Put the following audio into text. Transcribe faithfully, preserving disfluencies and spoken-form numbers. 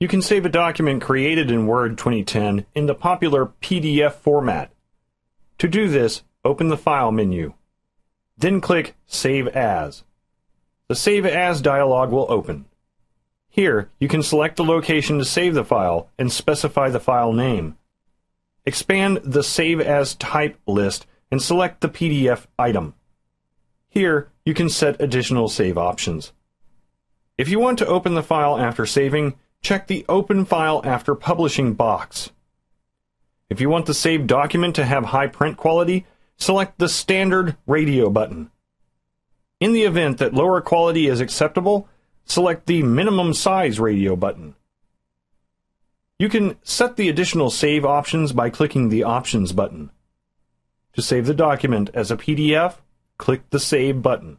You can save a document created in Word twenty ten in the popular P D F format. To do this, open the File menu. Then click Save As. The Save As dialog will open. Here, you can select the location to save the file and specify the file name. Expand the Save As Type list and select the P D F item. Here, you can set additional save options. If you want to open the file after saving, check the Open File After Publishing box. If you want the saved document to have high print quality, select the Standard Radio button. In the event that lower quality is acceptable, select the Minimum Size Radio button. You can set the additional save options by clicking the Options button. To save the document as a P D F, click the Save button.